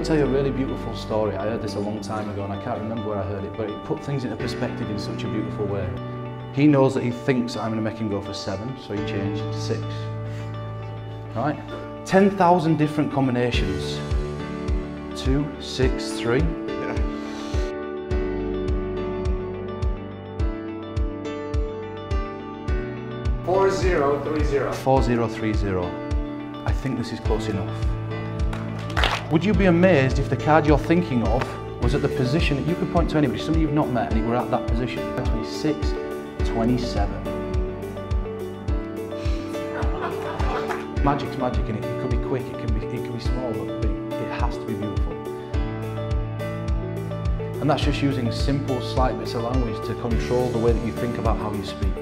I'll tell you a really beautiful story. I heard this a long time ago and I can't remember where I heard it, but it put things into perspective in such a beautiful way. He knows that he thinks I'm going to make him go for 7, so he changed to 6. Right? 10,000 different combinations. 2, 6, 3. Yeah. $4,030. I think this is close enough. Would you be amazed if the card you're thinking of was at the position that you could point to anybody, somebody you've not met, and you were at that position? 26, 27. Magic's magic, and it could be quick, it can be small, but it has to be beautiful. And that's just using simple, slight bits of language to control the way that you think about how you speak.